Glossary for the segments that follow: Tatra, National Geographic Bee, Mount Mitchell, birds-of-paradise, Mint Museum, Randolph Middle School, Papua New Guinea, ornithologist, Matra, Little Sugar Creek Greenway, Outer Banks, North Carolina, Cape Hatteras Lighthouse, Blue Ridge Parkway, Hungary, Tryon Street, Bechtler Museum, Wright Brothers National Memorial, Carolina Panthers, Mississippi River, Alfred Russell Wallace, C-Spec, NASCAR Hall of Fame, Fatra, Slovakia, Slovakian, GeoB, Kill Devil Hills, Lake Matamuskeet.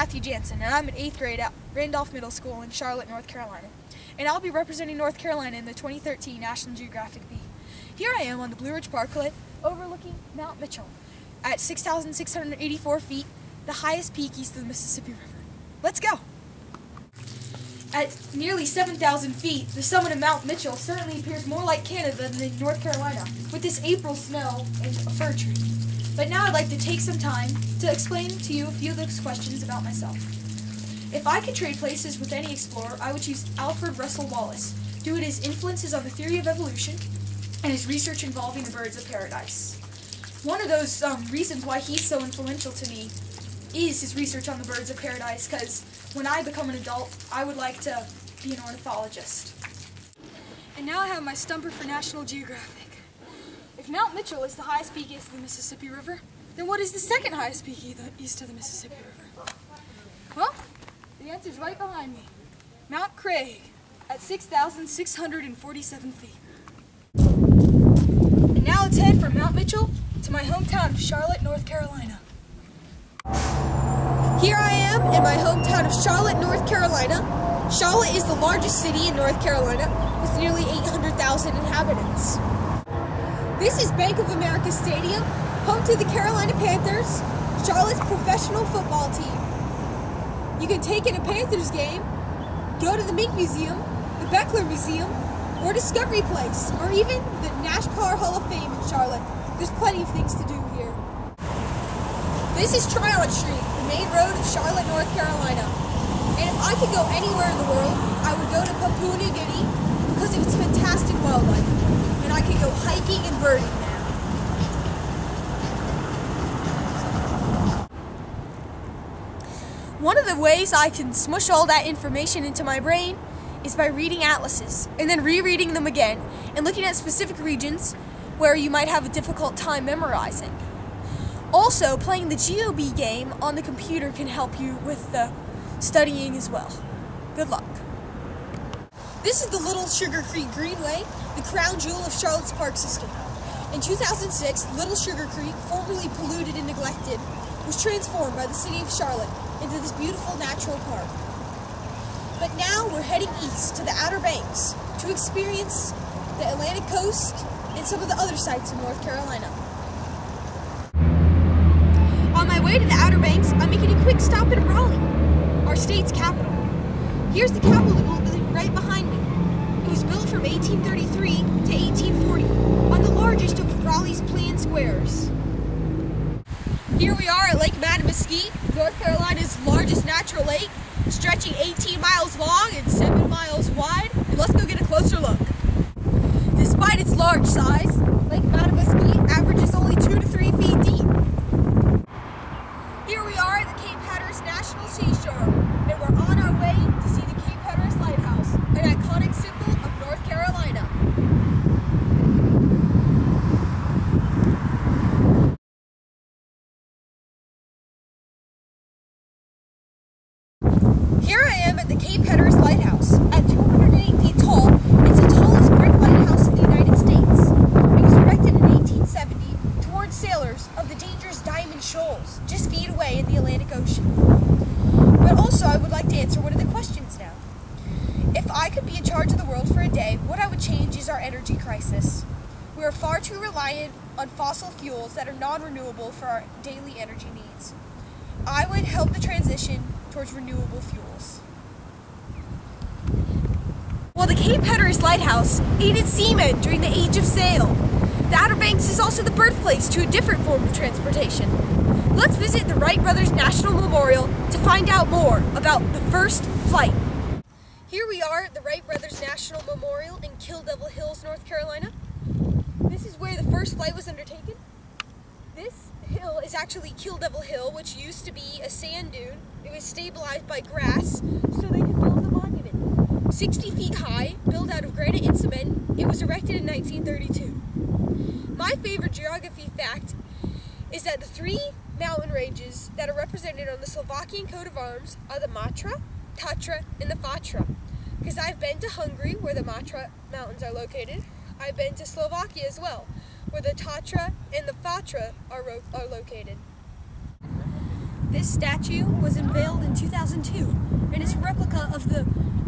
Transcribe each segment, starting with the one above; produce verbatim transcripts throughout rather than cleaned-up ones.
Matthew Janson, and I'm in eighth grade at Randolph Middle School in Charlotte, North Carolina, and I'll be representing North Carolina in the twenty thirteen National Geographic Bee. Here I am on the Blue Ridge Parkway overlooking Mount Mitchell at six thousand six hundred eighty-four feet, the highest peak east of the Mississippi River. Let's go! At nearly seven thousand feet, the summit of Mount Mitchell certainly appears more like Canada than North Carolina, with this April snow and a fir tree. But now I'd like to take some time to explain to you a few of those questions about myself. If I could trade places with any explorer, I would choose Alfred Russell Wallace, due to his influences on the theory of evolution and his research involving the birds of paradise. One of those um, reasons why he's so influential to me is his research on the birds of paradise, because when I become an adult, I would like to be an ornithologist. And now I have my stumper for National Geographic. If Mount Mitchell is the highest peak east of the Mississippi River, then what is the second highest peak east of the Mississippi River? Well, the answer's right behind me. Mount Craig, at six thousand six hundred forty-seven feet. And now let's head from Mount Mitchell to my hometown of Charlotte, North Carolina. Here I am in my hometown of Charlotte, North Carolina. Charlotte is the largest city in North Carolina with nearly eight hundred thousand inhabitants. This is Bank of America Stadium, home to the Carolina Panthers, Charlotte's professional football team. You can take in a Panthers game, go to the Mint Museum, the Bechtler Museum, or Discovery Place, or even the NASCAR Hall of Fame in Charlotte. There's plenty of things to do here. This is Tryon Street, the main road of Charlotte, North Carolina. And if I could go anywhere in the world, I would go to Papua New Guinea because of its fantastic wildlife. And I could go hiking and birding now. One of the ways I can smush all that information into my brain is by reading atlases and then rereading them again and looking at specific regions where you might have a difficult time memorizing. Also, playing the GeoB game on the computer can help you with the studying as well. Good luck. This is the Little Sugar Creek Greenway, the crown jewel of Charlotte's park system. In two thousand six, Little Sugar Creek, formerly polluted and neglected, was transformed by the city of Charlotte into this beautiful natural park. But now we're heading east to the Outer Banks to experience the Atlantic coast and some of the other sites in North Carolina. On my way to the Outer Banks, I'm making a quick stop in Raleigh, our state's capital. Here's the Capitol building right behind me. It was built from eighteen thirty-three to eighteen forty on the largest of Raleigh's planned squares. Here we are at Lake Matamuskeet, North Carolina's largest natural lake, stretching eighteen miles long and seven miles wide. And let's go get a closer look. Despite its large size, Lake Matamuskeet averages only two to three feet deep. Here we are at the Cape Hatteras National Seashore, and we're on our way to see the Cape Hatteras Lighthouse, an iconic symbol of North Carolina. Here I am at the Cape Hatteras Lighthouse. At two hundred eight feet tall, it's the tallest brick lighthouse in the United States. It was erected in eighteen seventy toward sailors of the dangerous Diamond Shoals, just feet away in the Atlantic Ocean. But also, I would like to answer one of the questions now. If I could be in charge of the world for a day, what I would change is our energy crisis. We are far too reliant on fossil fuels that are non-renewable for our daily energy needs. I would help the transition towards renewable fuels. While the Cape Hatteras Lighthouse aided seamen during the Age of Sail, the Outer Banks is also the birthplace to a different form of transportation. Let's visit the Wright Brothers National Memorial to find out more about the first flight. Here we are at the Wright Brothers National Memorial in Kill Devil Hills, North Carolina. This is where the first flight was undertaken. This hill is actually Kill Devil Hill, which used to be a sand dune. It was stabilized by grass so they could build the monument. sixty feet high, built out of granite and cement, it was erected in nineteen thirty-two. My favorite geography fact is that the three mountain ranges that are represented on the Slovakian coat of arms are the Matra, Tatra, and the Fatra. Because I've been to Hungary, where the Matra mountains are located. I've been to Slovakia as well, where the Tatra and the Fatra are, ro are located. This statue was unveiled in two thousand two and is a replica of the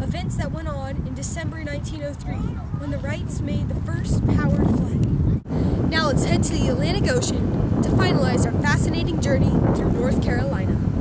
events that went on in December nineteen oh three when the Wrights made the first powered flight. Now let's head to the Atlantic Ocean to finalize our fascinating journey through North Carolina.